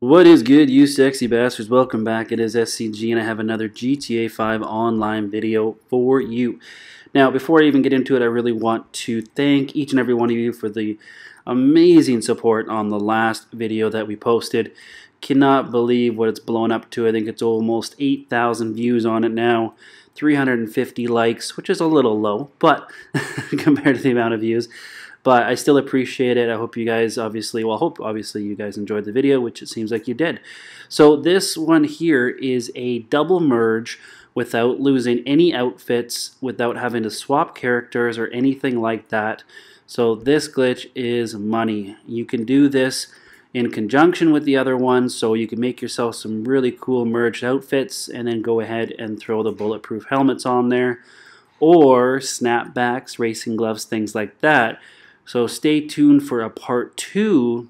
What is good, you sexy bastards? Welcome back. It is SCG and I have another GTA 5 online video for you. Now, before I even get into it, I really want to thank each and every one of you for the amazing support on the last video that we posted. Cannot believe what it's blown up to. I think it's almost 8,000 views on it now, 350 likes, which is a little low, but compared to the amount of views. But I still appreciate it. I hope you guys obviously you guys enjoyed the video, which it seems like you did. So this one here is a double merge without losing any outfits, without having to swap characters or anything like that. So this glitch is money. You can do this in conjunction with the other one, so you can make yourself some really cool merged outfits and then go ahead and throw the bulletproof helmets on there, or snapbacks, racing gloves, things like that. So stay tuned for a part 2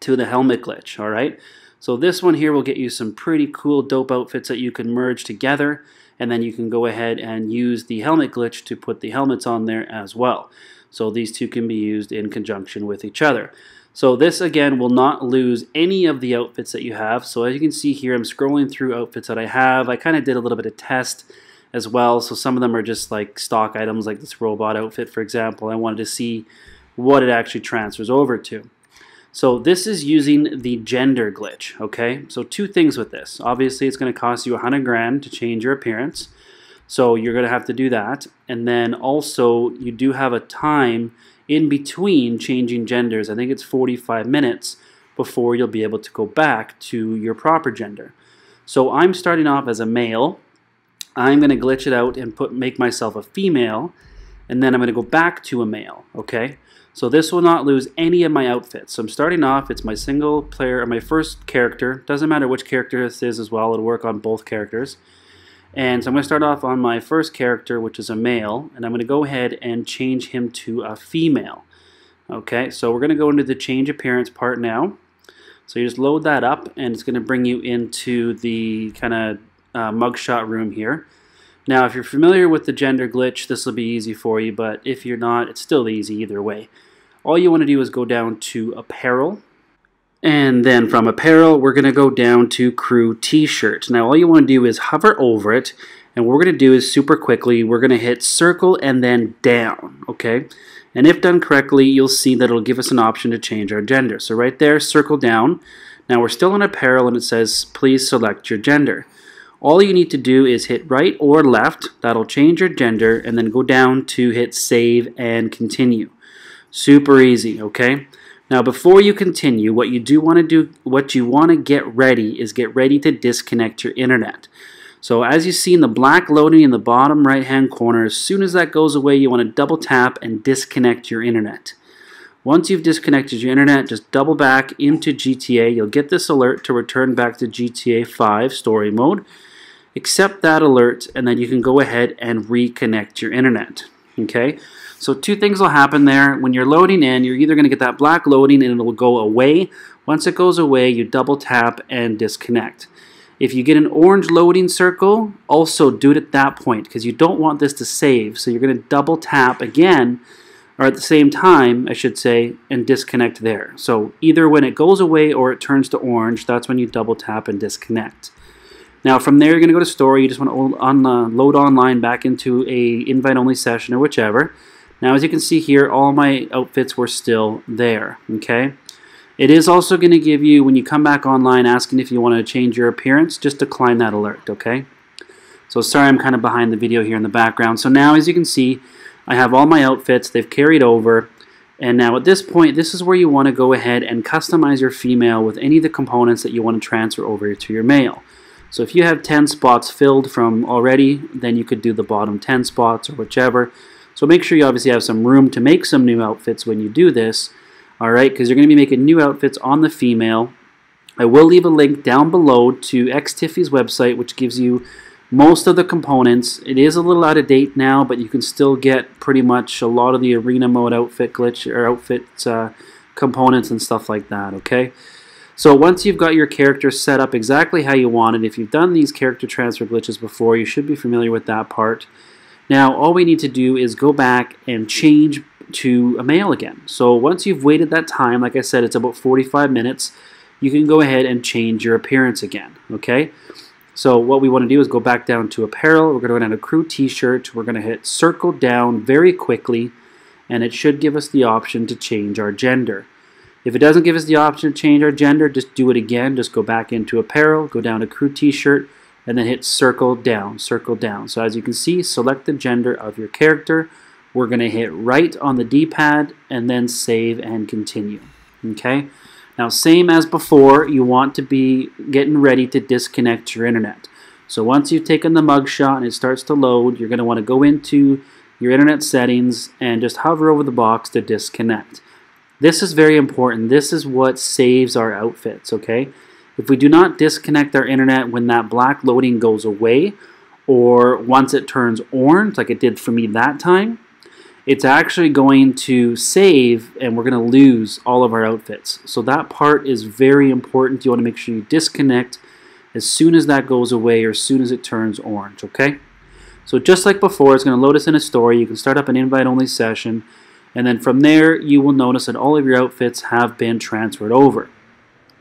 to the helmet glitch, alright? So this one here will get you some pretty cool dope outfits that you can merge together, and then you can go ahead and use the helmet glitch to put the helmets on there as well. So these two can be used in conjunction with each other. So this again will not lose any of the outfits that you have. So as you can see here, I'm scrolling through outfits that I have. I kind of did a little bit of test as well, so some of them are just like stock items, like this robot outfit, for example. I wanted to see what it actually transfers over to. So this is using the gender glitch, okay? So two things with this. Obviously, it's going to cost you 100 grand to change your appearance, so you're going to have to do that. And then also, you do have a time in between changing genders. I think it's 45 minutes before you'll be able to go back to your proper gender. So I'm starting off as a male. I'm going to glitch it out and make myself a female, and then I'm going to go back to a male, okay? So this will not lose any of my outfits. So I'm starting off, it's my single player, or my first character. Doesn't matter which character this is as well, it'll work on both characters. And so I'm going to start off on my first character, which is a male, and I'm going to go ahead and change him to a female. Okay, so we're going to go into the change appearance part now. So you just load that up, and it's going to bring you into the kind of mugshot room here. Now, if you're familiar with the gender glitch, this will be easy for you, but if you're not, it's still easy either way. All you want to do is go down to apparel, and then from apparel, we're going to go down to crew t-shirt. Now, all you want to do is hover over it, and what we're going to do is super quickly, we're going to hit circle and then down, okay? And if done correctly, you'll see that it'll give us an option to change our gender. So right there, circle down. Now, we're still in apparel, and it says, please select your gender. All you need to do is hit right or left, that'll change your gender, and then go down to hit save and continue. Super easy, okay? Now before you continue, what you want to get ready is get ready to disconnect your internet. So as you see in the black loading in the bottom right hand corner, as soon as that goes away, you want to double tap and disconnect your internet. Once you've disconnected your internet, just double back into GTA. You'll get this alert to return back to GTA 5 story mode. Accept that alert, and then you can go ahead and reconnect your internet. Okay, so two things will happen there. When you're loading in, you're either going to get that black loading and it'll go away. Once it goes away, you double tap and disconnect. If you get an orange loading circle, also do it at that point, because you don't want this to save, so you're going to double tap again, or at the same time, I should say, and disconnect there. So either when it goes away or it turns to orange, that's when you double tap and disconnect. Now from there, you're going to go to story. You just want to load online back into a invite-only session or whichever. Now as you can see here, all my outfits were still there, okay? It is also going to give you, when you come back online asking if you want to change your appearance, just decline that alert, okay? So sorry I'm kind of behind the video here in the background. So now as you can see, I have all my outfits, they've carried over, and now at this point, this is where you want to go ahead and customize your female with any of the components that you want to transfer over to your male. So if you have 10 spots filled from already, then you could do the bottom 10 spots or whichever. So make sure you obviously have some room to make some new outfits when you do this, alright, because you're going to be making new outfits on the female. I will leave a link down below to XTiffy's website, which gives you most of the components. It is a little out of date now, but you can still get pretty much a lot of the arena mode outfit glitch or outfit components and stuff like that, okay? So once you've got your character set up exactly how you want it, if you've done these character transfer glitches before, you should be familiar with that part. Now all we need to do is go back and change to a male again. So once you've waited that time, like I said, it's about 45 minutes. you can go ahead and change your appearance again, okay? So what we want to do is go back down to apparel. We're going to go down to crew t-shirt. We're going to hit circle down very quickly, and it should give us the option to change our gender. If it doesn't give us the option to change our gender, just do it again. Just go back into apparel, go down to crew t-shirt, and then hit circle down, circle down. So as you can see, select the gender of your character. We're going to hit right on the D-pad and then save and continue. Okay? Now, same as before, you want to be getting ready to disconnect your internet. So once you've taken the mugshot and it starts to load, you're going to want to go into your internet settings and just hover over the box to disconnect. This is very important. This is what saves our outfits, okay? If we do not disconnect our internet when that black loading goes away, or once it turns orange, like it did for me that time, it's actually going to save and we're going to lose all of our outfits. So that part is very important. You want to make sure you disconnect as soon as that goes away or as soon as it turns orange, okay? So just like before, it's going to load us in a store. You can start up an invite-only session. And then from there, you will notice that all of your outfits have been transferred over.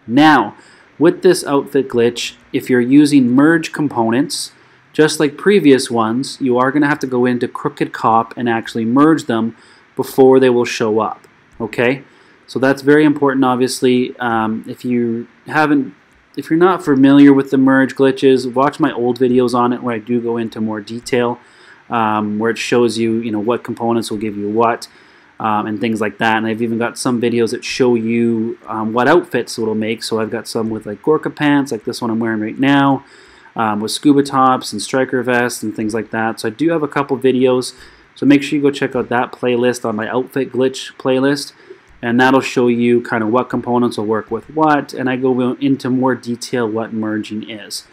Now, with this outfit glitch, if you're using merge components, just like previous ones, you are going to have to go into Crooked Cop and actually merge them before they will show up. Okay? So that's very important, obviously. If you're not familiar with the merge glitches, watch my old videos on it where I do go into more detail, where it shows you, what components will give you what. And things like that, and I've even got some videos that show you what outfits it'll make. So I've got some with like Gorka pants, like this one I'm wearing right now, with scuba tops and striker vests and things like that. So I do have a couple videos, so make sure you go check out that playlist on my outfit glitch playlist, and that'll show you kind of what components will work with what, and I go into more detail what merging is.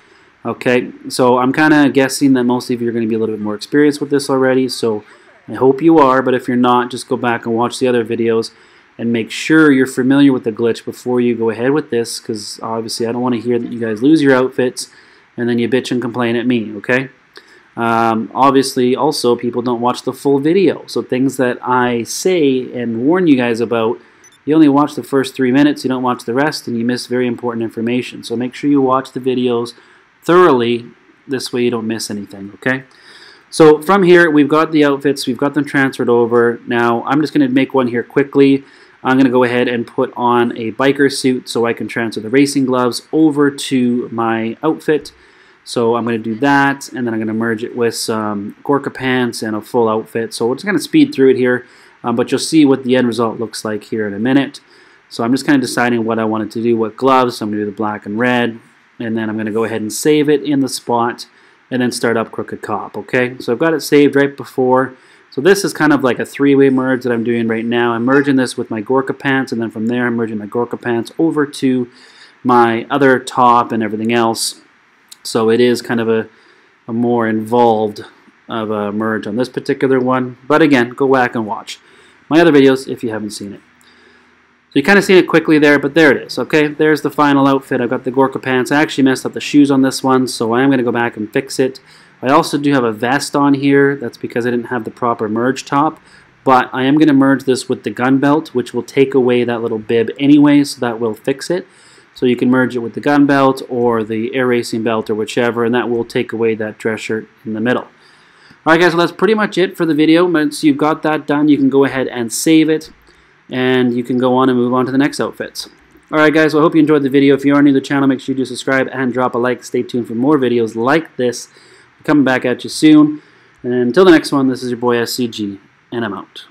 Okay, so I'm kind of guessing that most of you are going to be a little bit more experienced with this already, so I hope you are, but if you're not, just go back and watch the other videos and make sure you're familiar with the glitch before you go ahead with this, because obviously I don't want to hear that you guys lose your outfits and then you bitch and complain at me, okay? Obviously, also, people don't watch the full video, so things that I say and warn you guys about, you only watch the first 3 minutes, you don't watch the rest, and you miss very important information. So make sure you watch the videos thoroughly, this way you don't miss anything, okay? So from here, we've got the outfits, we've got them transferred over. Now, I'm just going to make one here quickly. I'm going to go ahead and put on a biker suit so I can transfer the racing gloves over to my outfit. So I'm going to do that, and then I'm going to merge it with some Gorka pants and a full outfit. So we're just going to speed through it here, but you'll see what the end result looks like here in a minute. So I'm just kind of deciding what I wanted to do, what gloves. So I'm going to do the black and red, and then I'm going to go ahead and save it in the spot, and then start up Crooked Cop, okay? So I've got it saved right before. So this is kind of like a three-way merge that I'm doing right now. I'm merging this with my Gorka pants, and then from there I'm merging my Gorka pants over to my other top and everything else. So it is kind of a more involved of a merge on this particular one. But again, go back and watch my other videos if you haven't seen it. So you kind of seen it quickly there, but there it is, okay? There's the final outfit. I've got the Gorka pants. I actually messed up the shoes on this one, so I am going to go back and fix it. I also do have a vest on here. That's because I didn't have the proper merge top, but I am going to merge this with the gun belt, which will take away that little bib anyway, so that will fix it. So you can merge it with the gun belt or the air racing belt or whichever, and that will take away that dress shirt in the middle. Alright guys, so that's pretty much it for the video. Once you've got that done, you can go ahead and save it, and you can go on and move on to the next outfits. Alright guys, well, I hope you enjoyed the video. If you are new to the channel, make sure you do subscribe and drop a like. Stay tuned for more videos like this. We're coming back at you soon. And until the next one, this is your boy SCG, and I'm out.